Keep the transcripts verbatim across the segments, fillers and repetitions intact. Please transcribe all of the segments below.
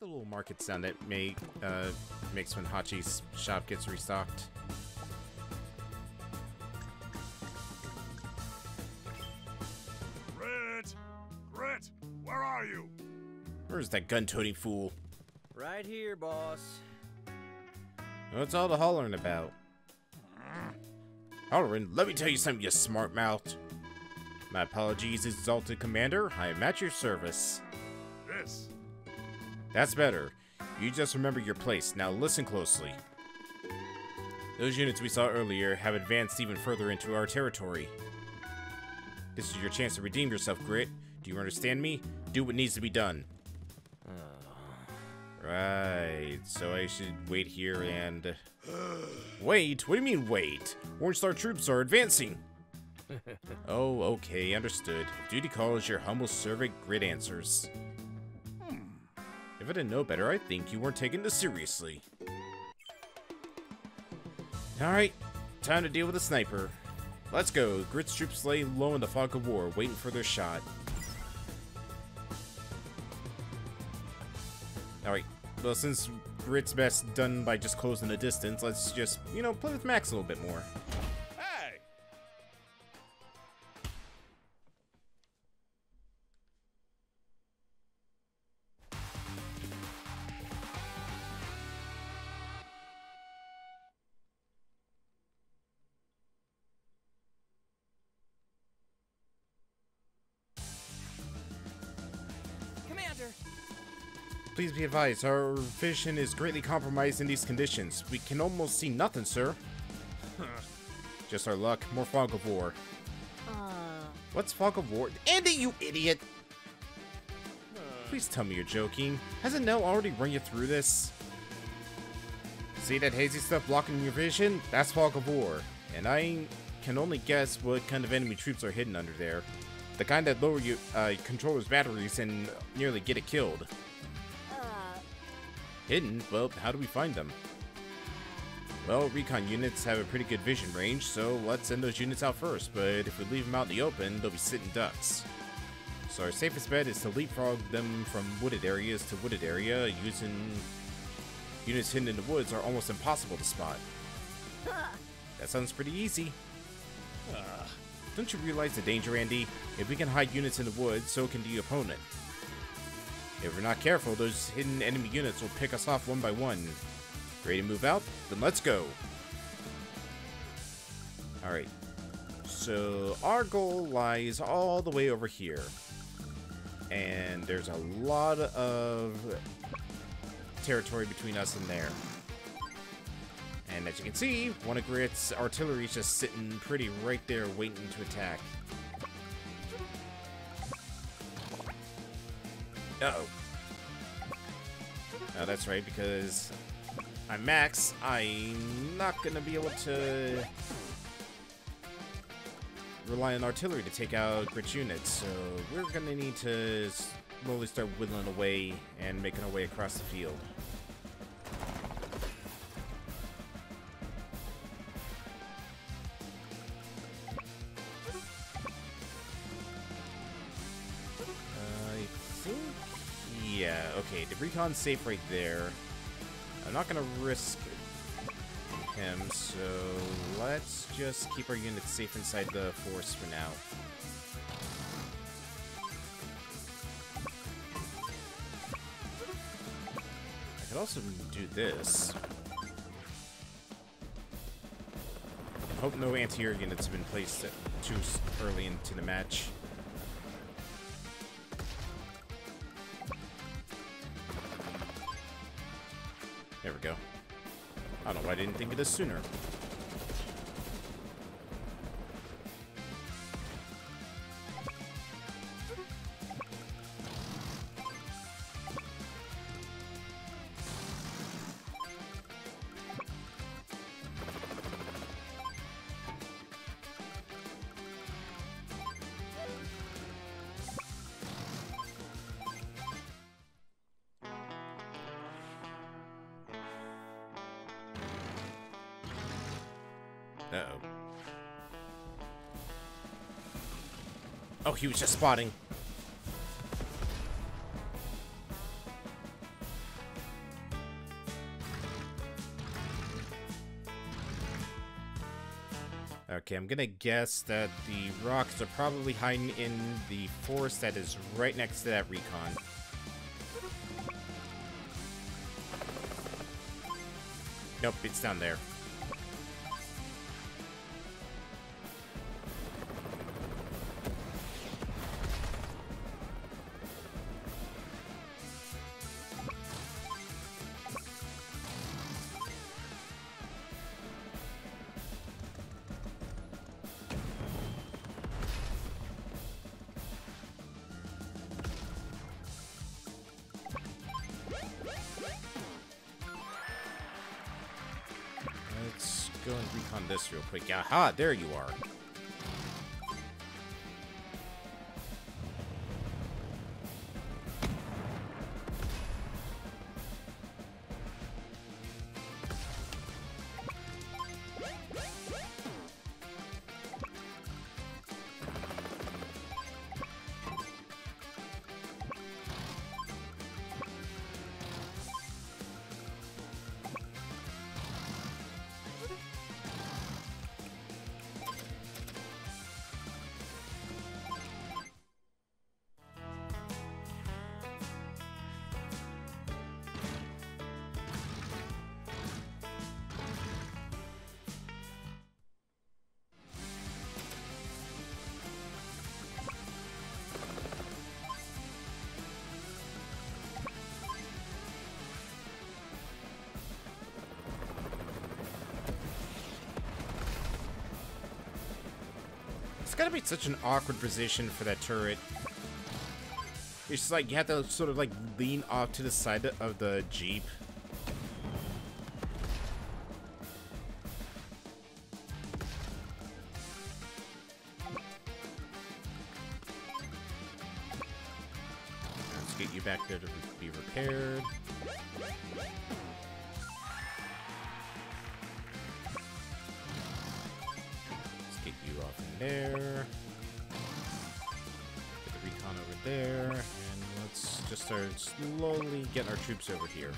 the little market sound that may, uh, makes when Hachi's shop gets restocked. Grit! Grit! Where are you? Where's that gun-toting fool? Right here, boss. What's all the hollering about? Hollering? Let me tell you something, you smart mouth. My apologies, exalted commander. I am at your service. Yes. That's better. You just remember your place. Now listen closely. Those units we saw earlier have advanced even further into our territory. This is your chance to redeem yourself, Grit. Do you understand me? Do what needs to be done. Right, so I should wait here and... Wait? What do you mean wait? Orange Star troops are advancing! Oh, okay, understood. If duty calls, your humble servant Grit answers. Hmm. If I didn't know better, I think you weren't taking this seriously. Alright, time to deal with the sniper. Let's go. Grit's troops lay low in the fog of war, waiting for their shot. Alright, well, since Grit's best done by just closing the distance, let's just, you know, play with Max a little bit more. Hey! Commander! Please be advised, our vision is greatly compromised in these conditions. We can almost see nothing, sir. Just our luck. More fog of war. Uh. What's fog of war? Andy, you idiot! Uh. Please tell me you're joking. Hasn't Nell already run you through this? See that hazy stuff blocking your vision? That's fog of war. And I can only guess what kind of enemy troops are hidden under there. The kind that lower your uh, controller's batteries and nearly get it killed. Hidden? Well, how do we find them? Well, recon units have a pretty good vision range, so let's send those units out first, but if we leave them out in the open, they'll be sitting ducks. So our safest bet is to leapfrog them from wooded areas to wooded area. Using units hidden in the woods are almost impossible to spot. That sounds pretty easy. Uh, don't you realize the danger, Andy? If we can hide units in the woods, so can the opponent. If we're not careful, those hidden enemy units will pick us off one by one. Ready to move out? Then let's go! Alright. So, our goal lies all the way over here. And there's a lot of territory between us and there. And as you can see, one of Grit's artillery is just sitting pretty right there waiting to attack. Uh-oh. Oh, that's right, because I'm Max. I'm not going to be able to rely on artillery to take out Grit units, so we're going to need to slowly start whittling away and making our way across the field. Okay, the recon's safe right there. I'm not gonna risk him, so let's just keep our units safe inside the forest for now. I could also do this. I hope no anti-air units have been placed too early into the match. There we go. I don't know why I didn't think of this sooner. Uh-oh. Oh, he was just spotting. Okay, I'm gonna guess that the rocks are probably hiding in the forest that is right next to that recon. Nope, it's down there. This real quick. Aha, there you are. It's gotta be such an awkward position for that turret. It's just like you have to sort of like lean off to the side of the Jeep. Let's get you back there to be repaired. There. Get the recon over there, and let's just start slowly getting our troops over here.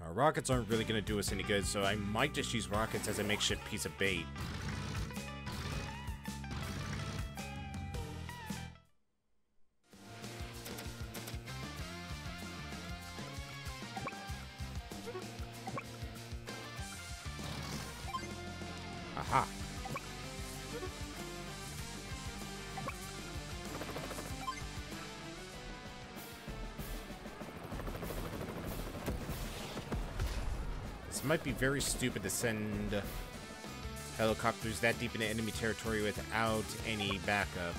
Our rockets aren't really going to do us any good, so I might just use rockets as a makeshift piece of bait. Might be very stupid to send helicopters that deep into enemy territory without any backup.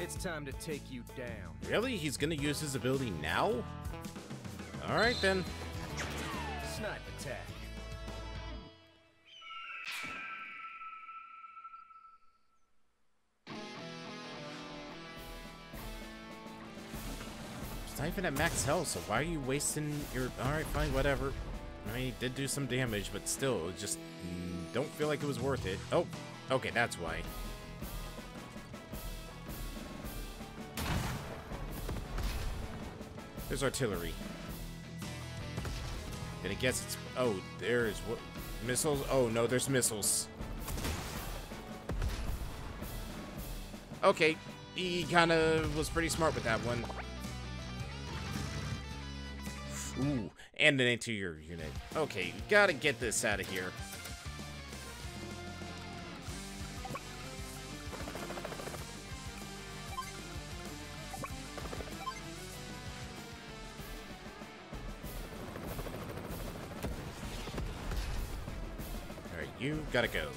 It's time to take you down. Really? He's gonna use his ability now? Alright then. Snipe attack. It's not even at max health, so why are you wasting your... Alright, fine, whatever. I mean, he did do some damage, but still, just don't feel like it was worth it. Oh, okay, that's why. There's artillery. And I guess it's... Oh, there's... what missiles? Oh, no, there's missiles. Okay. He kind of was pretty smart with that one. Ooh, and an interior unit. Okay, gotta get this out of here. You gotta go.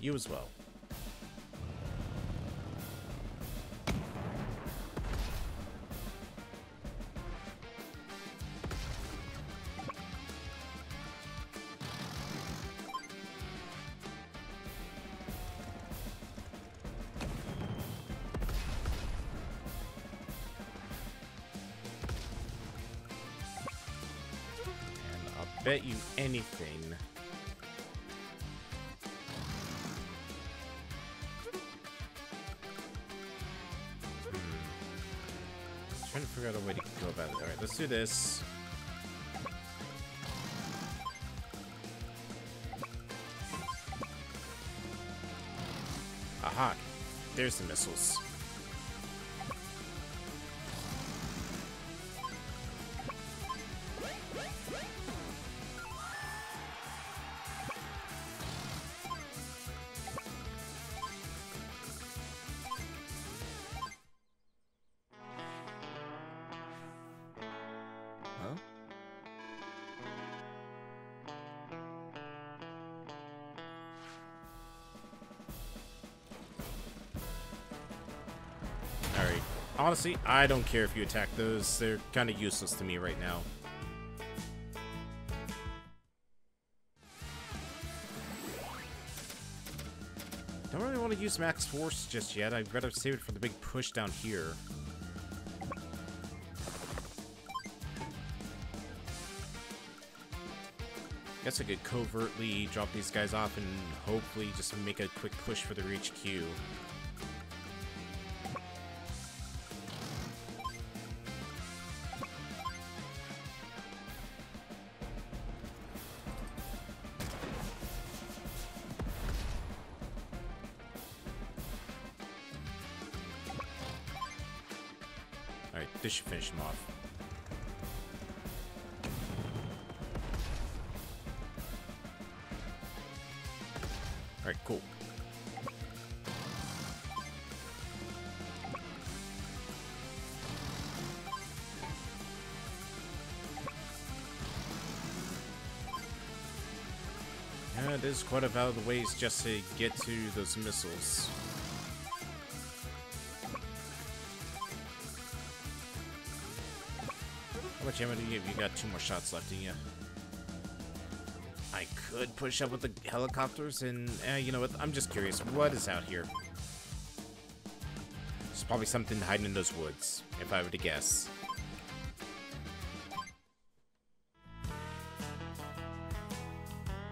You as well. Bet you anything. Hmm. Trying to figure out a way to go about it. Alright, let's do this. Aha! There's the missiles. Honestly, I don't care if you attack those. They're kind of useless to me right now. Don't really want to use Max Force just yet. I'd rather save it for the big push down here. Guess I could covertly drop these guys off and hopefully just make a quick push for their H Q. This should finish him off. Alright, cool. Yeah, it is quite a out of the ways just to get to those missiles. I'm gonna give you got two more shots left in you. I could push up with the helicopters and eh, you know what? I'm just curious. What is out here? There's probably something hiding in those woods, if I were to guess.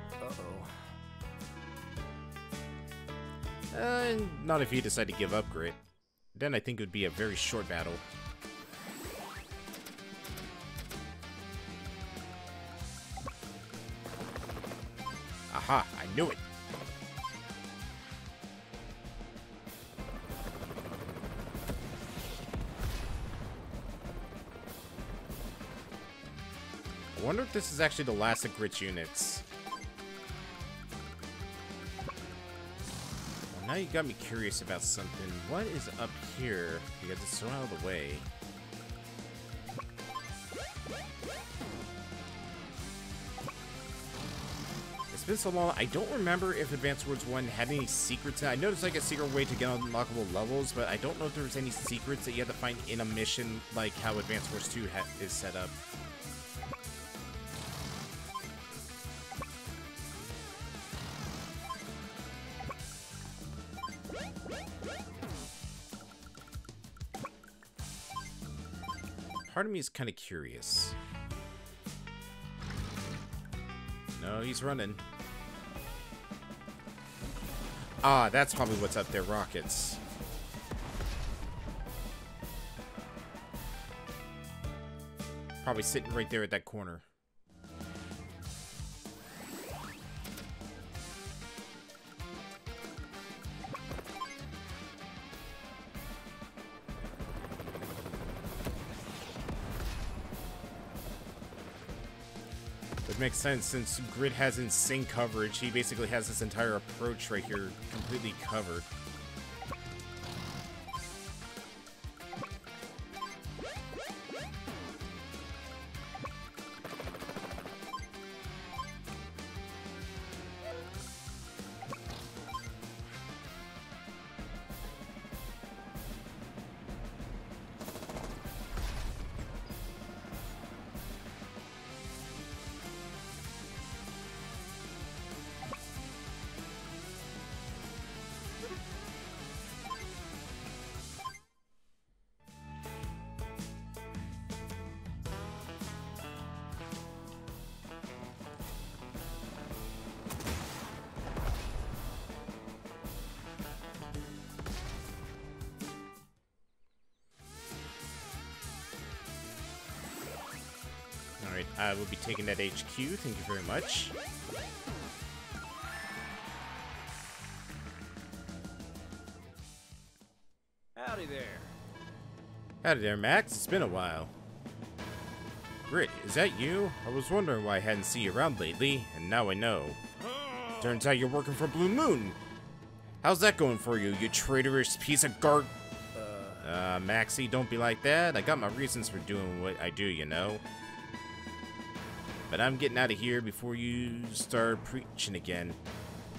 Uh-oh. Uh, not if you decide to give up, Grit. Then I think it would be a very short battle. Aha, I knew it. I wonder if this is actually the last of Grit's units. Well, now you got me curious about something. What is up here? Because it's so out of the way. Been so long, I don't remember if Advanced Wars one had any secrets. I know there's like a secret way to get unlockable levels, but I don't know if there's any secrets that you have to find in a mission like how Advanced Wars two ha is set up. Part of me is kind of curious. No, he's running. Ah, that's probably what's up there, rockets. Probably sitting right there at that corner. Which makes sense, since Grit has in sync coverage, he basically has this entire approach right here completely covered. Uh, we'll be taking that H Q. Thank you very much. Howdy there. Howdy there, Max. It's been a while. Grit, is that you? I was wondering why I hadn't seen you around lately, and now I know. Turns out you're working for Blue Moon. How's that going for you, you traitorous piece of gar- Uh, Maxie, don't be like that. I got my reasons for doing what I do, you know. But I'm getting out of here before you start preaching again.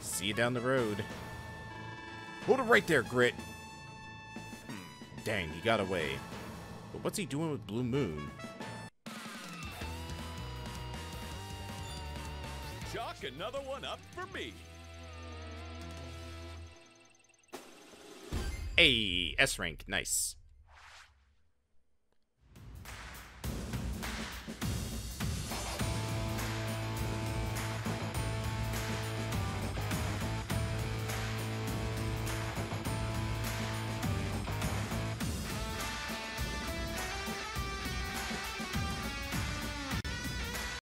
See you down the road. Hold it right there, Grit. Hmm. Dang, he got away. But what's he doing with Blue Moon? Chalk another one up for me. Hey, S rank, nice.